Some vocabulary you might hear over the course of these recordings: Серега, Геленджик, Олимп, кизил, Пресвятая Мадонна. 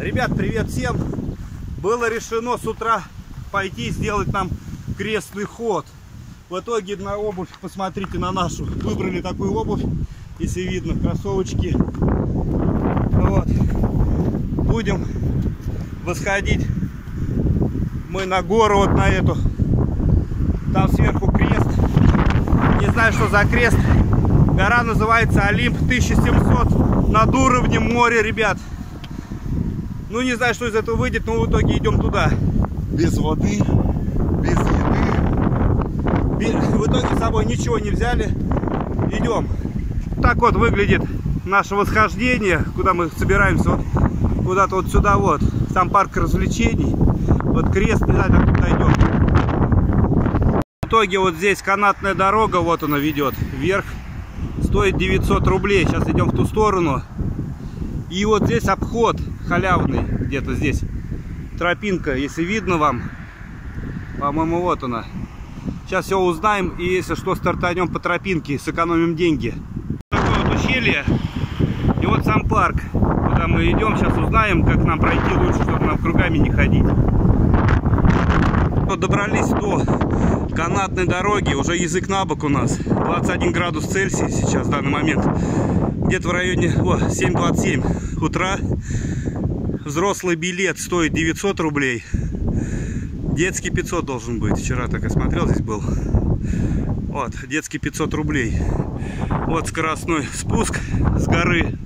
Ребят, привет всем! Было решено с утра пойти сделать нам крестный ход. В итоге на обувь, посмотрите на нашу, выбрали такую обувь, если видно, кроссовочки. Вот. Будем восходить мы на гору, вот на эту. Там сверху крест. Не знаю, что за крест. Гора называется Олимп, 1700 над уровнем моря, ребят. Ну, не знаю, что из этого выйдет, но в итоге идем туда. Без воды, без еды. В итоге с собой ничего не взяли. Идем. Так вот выглядит наше восхождение, куда мы собираемся. Вот, куда-то вот сюда вот. Там парк развлечений. Вот крест, не знаю, как туда идем. В итоге вот здесь канатная дорога, вот она ведет вверх. Стоит 900 рублей. Сейчас идем в ту сторону. И вот здесь обход халявный, где-то здесь тропинка, если видно вам, по-моему, вот она. Сейчас все узнаем и, если что, стартанем по тропинке, сэкономим деньги. Такое вот ущелье и вот сам парк, куда мы идем. Сейчас узнаем, как нам пройти лучше, чтобы нам кругами не ходить. Вот добрались до канатной дороги, уже язык на бок у нас. 21 градус Цельсия сейчас в данный момент. Где-то в районе 7:27 утра. Взрослый билет стоит 900 рублей. Детский 500 должен быть. Вчера так я смотрел, здесь был. Вот, детский 500 рублей. Вот скоростной спуск с горы.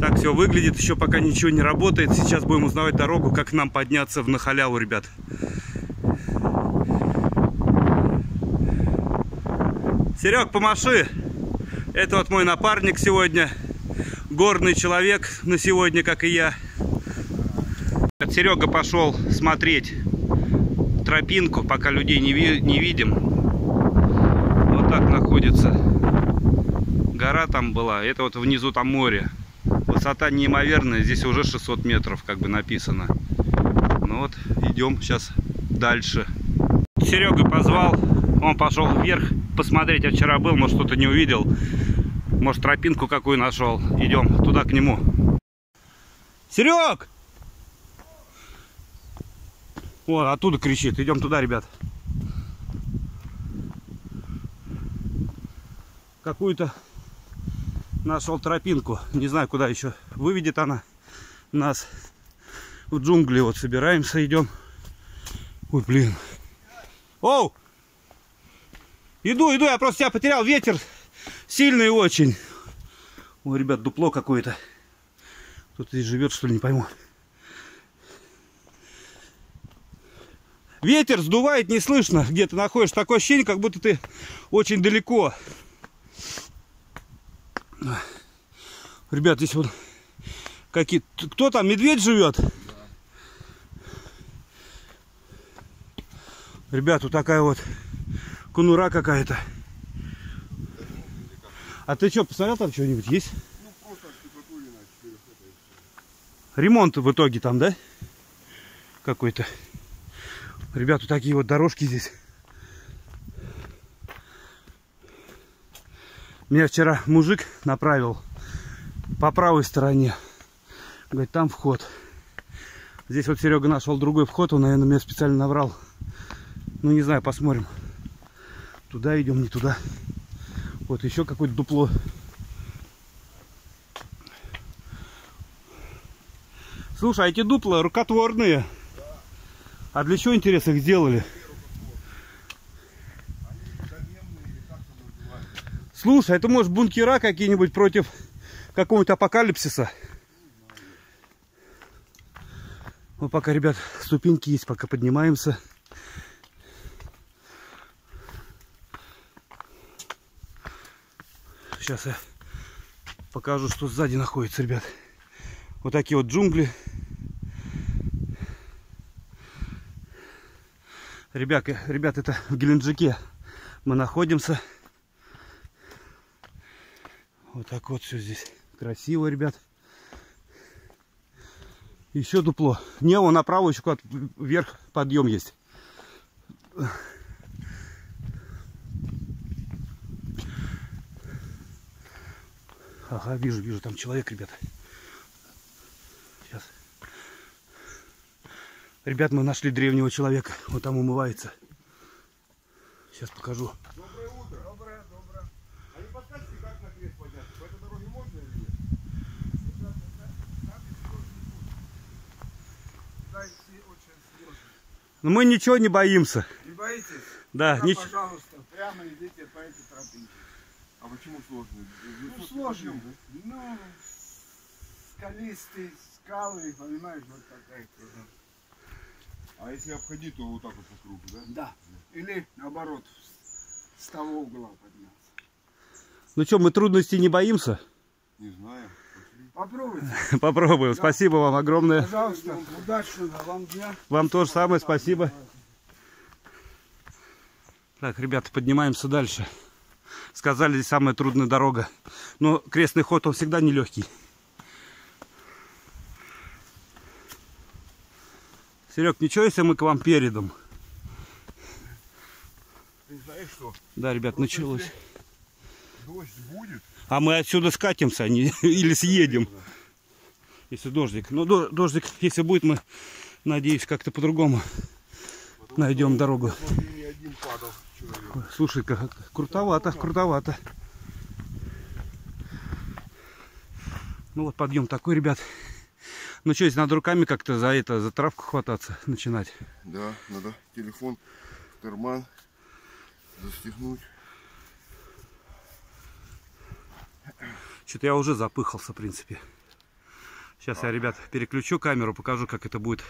Так все выглядит. Еще пока ничего не работает. Сейчас будем узнавать дорогу, как нам подняться на халяву, ребят. Серег, помаши! Это вот мой напарник сегодня, горный человек на сегодня, как и я. Серега пошел смотреть тропинку, пока людей не видим. Вот так находится. Гора там была, это вот внизу там море. Высота неимоверная, здесь уже 600 метров, как бы написано. Ну вот, идем сейчас дальше. Серега позвал, он пошел вверх. Посмотреть, я вчера был, может, что-то не увидел, может, тропинку какую нашел. Идем туда, к нему. Серег! Вот, оттуда кричит. Идем туда, ребят. Какую-то нашел тропинку. Не знаю, куда еще выведет она нас. В джунгли вот собираемся, идем. Ой, блин. Оу! Иду, иду, я просто тебя потерял, ветер сильный очень. О, ребят, дупло какое-то. Кто-то здесь живет, что ли, не пойму. Ветер сдувает, не слышно, где ты находишься. Такое ощущение, как будто ты очень далеко. Ребят, здесь вот какие-то... Кто там, медведь живет? Ребят, вот такая вот... Кунура какая-то. А ты что, посмотрел, там что-нибудь есть? Ну, просто штукатурина. Ремонт в итоге там, да? Какой-то. Ребята, вот такие вот дорожки здесь. Меня вчера мужик направил по правой стороне. Говорит, там вход. Здесь вот Серега нашел другой вход. Он, наверное, меня специально наврал. Ну, не знаю, посмотрим. Туда идем, не туда. Вот еще какое-то дупло. Слушай, а эти дупла рукотворные. Да. А для чего, интересно, их сделали? Слушай, это, может, бункера какие-нибудь против какого-нибудь апокалипсиса? Вот пока, ребят, ступеньки есть, пока поднимаемся. Сейчас я покажу, что сзади находится, ребят. Вот такие вот джунгли. Ребят, это в Геленджике мы находимся. Вот так вот все здесь красиво, ребят. Еще дупло. Не, вон направо еще куда-то вверх подъем есть. Ага, вижу, вижу, там человек, ребята. Сейчас. Ребят, мы нашли древнего человека. Он там умывается. Сейчас покажу. Доброе утро. Доброе, доброе. А не подскажите, как на крест подняться? По этой дороге можно или нет? Но мы ничего не боимся. Не боитесь? Да. Тогда, пожалуйста, прямо идите по этой тропинке. А почему сложно? Ну, сложно. Да? Ну, скалистые скалы, понимаешь, вот такая. А если обходить, то вот так вот по кругу, да? Да. Или, наоборот, с того угла подняться. Ну что, мы трудностей не боимся? Не знаю. Попробуйте. Попробуем. Да. Спасибо вам огромное. Пожалуйста, удачного вам дня. Вам тоже самое спасибо. Так, ребята, поднимаемся дальше. Сказали, здесь самая трудная дорога. Но крестный ход, он всегда нелегкий. Серег, ничего, если мы к вам передом? Ты знаешь что? Да, ребят, началось. Дождь будет. А мы отсюда скатимся, а не, или съедем. Если дождик. Но дождик, если будет, мы, надеюсь, как-то по-другому найдем дорогу. Слушай, как крутовато, крутовато. Ну вот подъем такой, ребят. Ну что, здесь надо руками как-то за травку хвататься, начинать. Да, надо телефон в карман застегнуть. Что-то я уже запыхался, в принципе. Сейчас я, ребят, переключу камеру, покажу, как это будет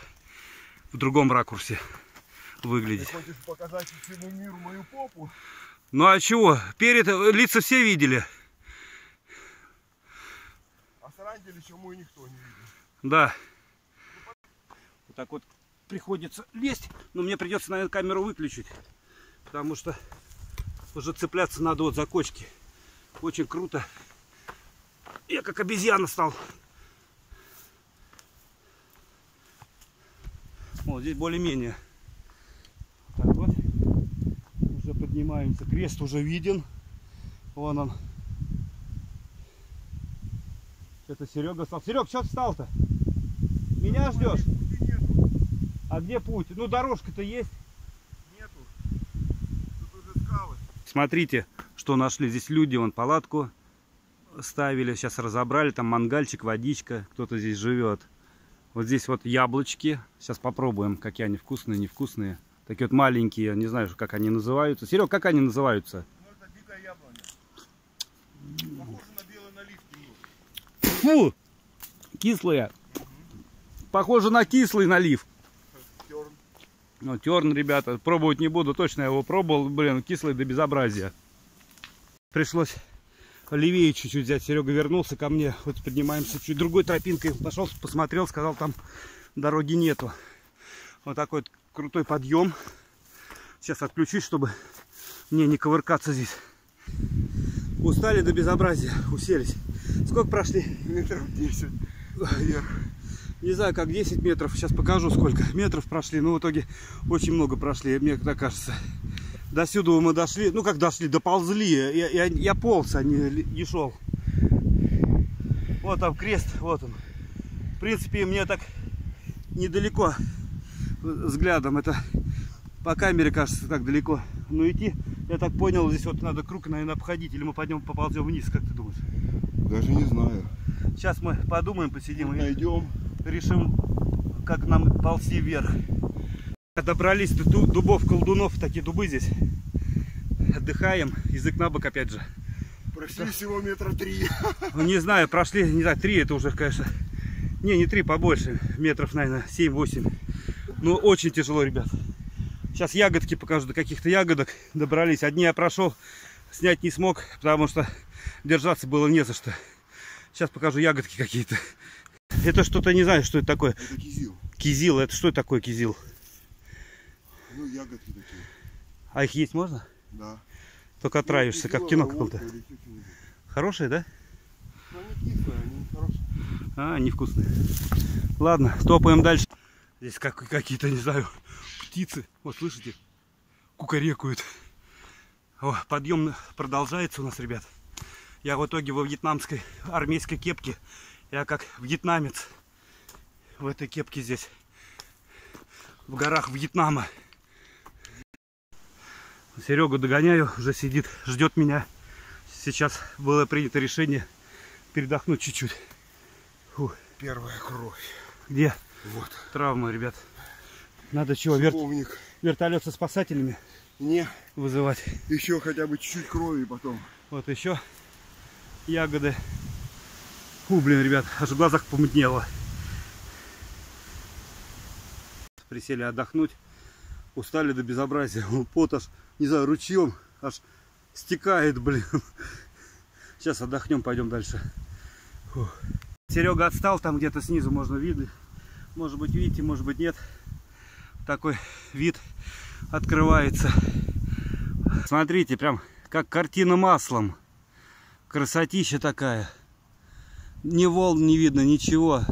в другом ракурсе выглядеть. Ты хочешь показать всему миру мою попу? Ну а чего? Перед лица все видели. А срандили, чему и никто не видел. Да. Вот так вот приходится лезть. Но мне придется, наверное, камеру выключить. Потому что уже цепляться надо вот за кочки. Очень круто. Я как обезьяна стал. Вот здесь более-менее. Так вот. Уже поднимаемся. Крест уже виден. Вон он. Это Серега встал. Серег, что встал-то? Меня ждешь? А где путь? Ну, дорожка-то есть. Нету. Тут уже скалы. Смотрите, что нашли. Здесь люди, вон палатку ставили, сейчас разобрали, там мангальчик, водичка, кто-то здесь живет. Вот здесь вот яблочки, сейчас попробуем, какие они вкусные, невкусные. Такие вот маленькие, не знаю, как они называются. Серег, как они называются? Ну, это дикая яблоня. Похоже на белый налив. Фу! Кислые. Похоже на кислый налив. Терн. Ну, терн, ребята, пробовать не буду, точно я его пробовал, блин, кислый до безобразия. Пришлось левее чуть-чуть взять. Серега вернулся ко мне. Вот поднимаемся чуть другой тропинкой. Пошел, посмотрел, сказал, там дороги нету. Вот такой вот крутой подъем. Сейчас отключусь, чтобы мне не ковыркаться здесь. Устали до безобразия. Уселись. Сколько прошли? Метров 10. Не знаю, как 10 метров. Сейчас покажу, сколько метров прошли. Но в итоге очень много прошли, мне так кажется. До сюда мы дошли, ну как дошли, доползли, я полз, а не шел. Вот там крест, вот он. В принципе, мне так недалеко взглядом, это по камере кажется так далеко. Но идти, я так понял, здесь вот надо круг, наверное, обходить, или мы пойдем, поползем вниз, как ты думаешь? Даже не знаю. Сейчас мы подумаем, посидим и найдем, решим, как нам ползти вверх. Добрались до дубов, колдунов, такие дубы здесь. Отдыхаем, язык на бок опять же. Прошли да. Всего метра 3. Не знаю, прошли, не знаю, 3 это уже, конечно. Не 3, побольше, метров, наверное, 7-8. Ну, очень тяжело, ребят. Сейчас ягодки покажу, до каких-то ягодок добрались. Одни я прошел, снять не смог, потому что держаться было не за что. Сейчас покажу ягодки какие-то. Это что-то, не знаю, что это такое. Это кизил. Кизил, это что такое кизил? Ну, ягодки такие. А их есть можно? Да. Только отравишься, как в кино каком-то. Хорошие, да? Ну, они кислые, они хорошие. А, они вкусные. Ладно, топаем дальше. Здесь какие-то, не знаю, птицы. Вот, слышите? Кукарекают. О, подъем продолжается у нас, ребят. Я в итоге во вьетнамской армейской кепке. Я как вьетнамец. в этой кепке здесь, в горах Вьетнама. Серегу догоняю, уже сидит, ждет меня. Сейчас было принято решение передохнуть чуть-чуть. Первая кровь. Где? Вот. Травма, ребят. Надо чего? Вертолет со спасателями? Не. Вызывать. Еще хотя бы чуть-чуть крови потом. Вот еще ягоды. Фу, блин, ребят, аж в глазах помутнело. Присели отдохнуть. Устали до безобразия. Пот аж, не знаю, ручьем аж стекает, блин. Сейчас отдохнем, пойдем дальше. Фу. Серега отстал, там где-то снизу можно видно. Может быть, видите, может быть, нет. Такой вид открывается. Смотрите, прям как картина маслом. Красотища такая. Ни волн не видно, ничего.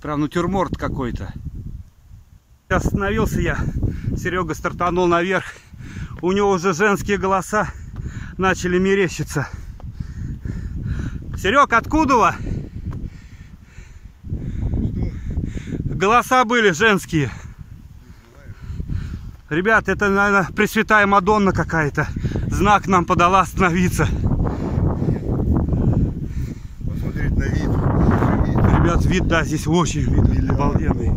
Прям натюрморт какой-то. Остановился я. Серега стартанул наверх. У него уже женские голоса начали мерещиться. Серег, откуда вы? Голоса были женские. Ребят, это, наверное, Пресвятая Мадонна какая-то. Знак нам подала остановиться. Посмотреть на вид. Ребят, вид, да, здесь очень вид обалденный.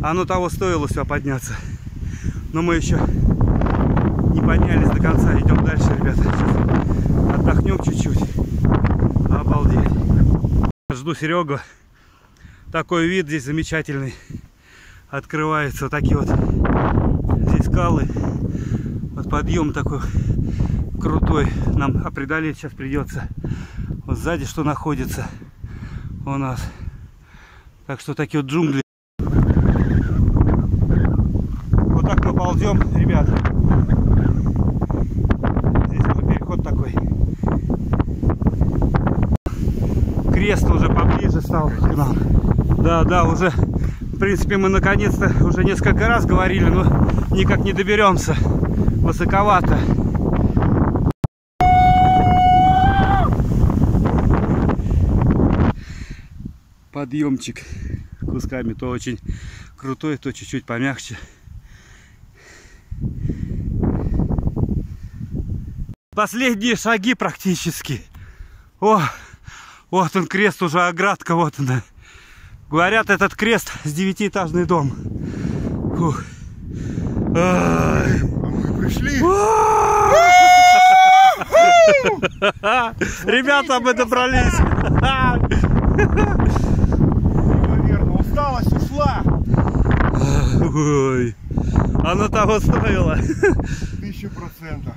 Оно того стоило все подняться. Но мы еще не поднялись до конца. Идем дальше, ребята. Сейчас отдохнем чуть-чуть. Обалдеть. Жду Серегу. Такой вид здесь замечательный. Открываются вот такие вот здесь скалы. Вот подъем такой крутой. Нам преодолеть сейчас придется. Вот сзади что находится у нас. Так что такие вот джунгли. Вот так мы ползем, ребят. Здесь вот переход такой. Крест уже поближе стал к нам. Да, да, уже... В принципе, мы наконец-то уже несколько раз говорили, но никак не доберемся. Высоковато. Подъемчик кусками. То очень крутой, то чуть-чуть помягче. Последние шаги практически. О, вот он крест уже, оградка, вот она. Говорят, этот крест с 9-этажный дом. Фух. Ай. Мы пришли. Ребята, мы добрались. Наверное, усталость ушла. Ой. Оно того стоило. 1000%.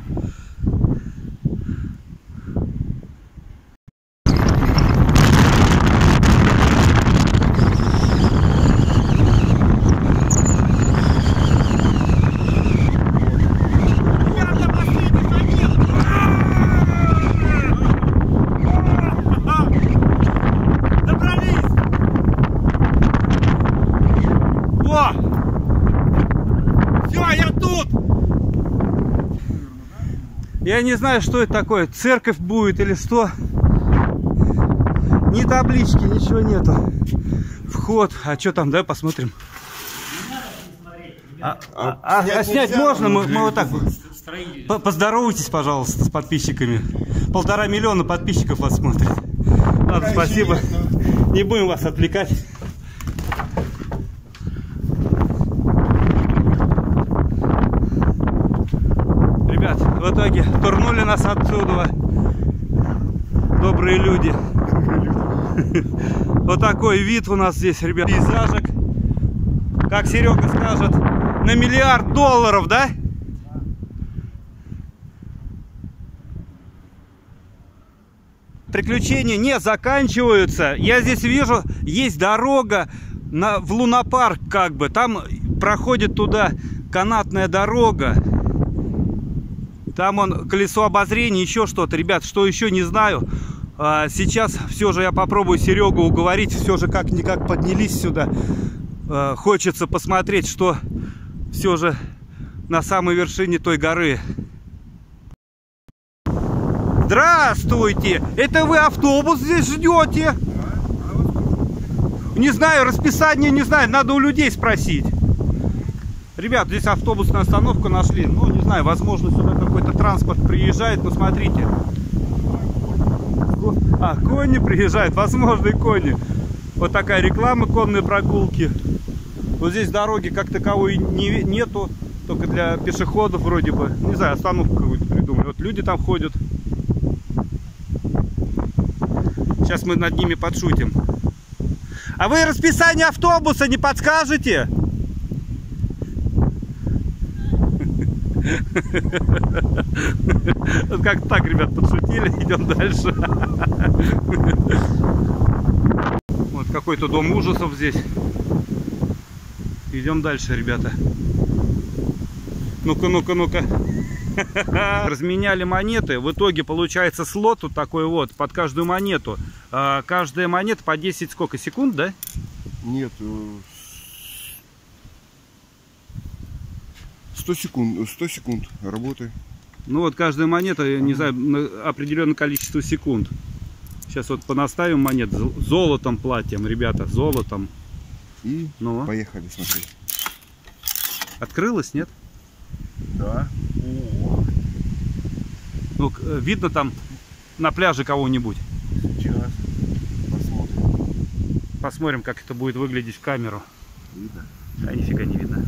Я не знаю, что это такое, церковь будет или что. Ни таблички, ничего нету. Вход, а что там, давай посмотрим. А снять нельзя, можно? Мы вот так вот. Поздоровайтесь, пожалуйста, с подписчиками. 1,5 миллиона подписчиков вас смотрит. Ладно, спасибо. Не будем вас отвлекать. В итоге турнули нас отсюда добрые люди. Вот такой вид у нас здесь, ребят. Пейзажик, как Серега скажет, на $1 миллиард, да? Приключения не заканчиваются. Я здесь вижу, есть дорога в лунопарк, как бы. Там проходит туда канатная дорога. Там он колесо обозрения, еще что-то. Ребят, что еще, не знаю. Сейчас все же я попробую Серегу уговорить. Все же как-никак поднялись сюда. Хочется посмотреть, что все же на самой вершине той горы. Здравствуйте! Это вы автобус здесь ждете? Не знаю, расписание не знаю, надо у людей спросить. Ребят, здесь автобусная остановка нашли. Ну, не знаю, возможно, сюда какой-то транспорт приезжает. Посмотрите. А, кони приезжают, возможно, и кони. Вот такая реклама конной прогулки. Вот здесь дороги как таковой нету, только для пешеходов вроде бы. Не знаю, остановку какую-то придумали. Вот люди там ходят. Сейчас мы над ними подшутим. А вы расписание автобуса не подскажете? Вот как так, ребят, подшутили. Идем дальше. Вот какой-то дом ужасов здесь. Идем дальше, ребята. Ну-ка, ну-ка, ну-ка. Разменяли монеты. В итоге получается слот вот такой вот под каждую монету. Каждая монета по 10 сколько секунд, да? Нет. 100 секунд работы. Ну вот каждая монета, я не знаю, на определенное количество секунд. Сейчас вот понаставим монет. Золотом платим, ребята, золотом. И ну, поехали смотреть. Открылось, нет? Да. О. Ну, видно там на пляже кого-нибудь? Сейчас посмотрим. Посмотрим, как это будет выглядеть в камеру. Видно? Да, нифига не видно.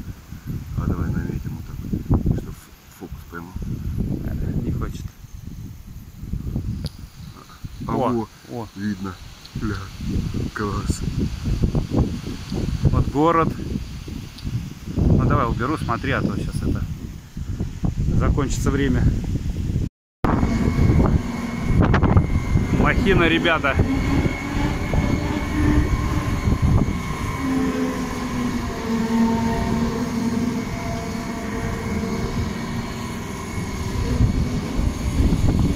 А давай наметим вот так, чтобы фокус поймал. Не хочет. О, о. Видно. Бля, класс. Вот город. Ну давай уберу, смотри, а то сейчас это закончится время. Махина, ребята.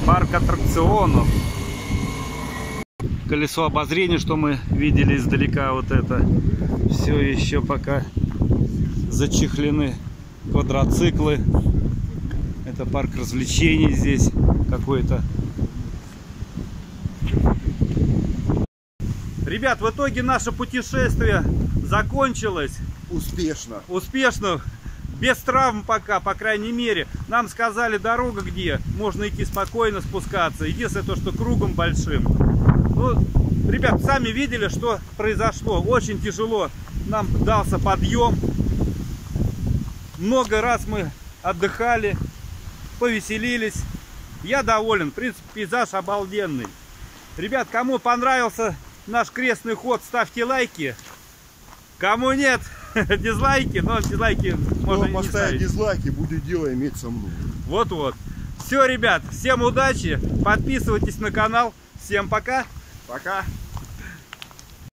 Парк аттракционов. Колесо обозрения, что мы видели издалека, вот это все еще пока зачехлены. Квадроциклы. Это парк развлечений здесь какой-то. Ребят, в итоге наше путешествие закончилось успешно. Успешно. Без травм пока, по крайней мере. Нам сказали дорога, где можно идти спокойно спускаться. Единственное то, что кругом большим. Ну, ребят, сами видели, что произошло. Очень тяжело нам дался подъем. Много раз мы отдыхали, повеселились. Я доволен. В принципе, пейзаж обалденный. Ребят, кому понравился наш крестный ход, ставьте лайки. Кому нет, дизлайки. Но дизлайки можно не ставить. Дизлайки, будет дело иметь со мной. Вот-вот. Все, ребят, всем удачи. Подписывайтесь на канал. Всем пока. Пока.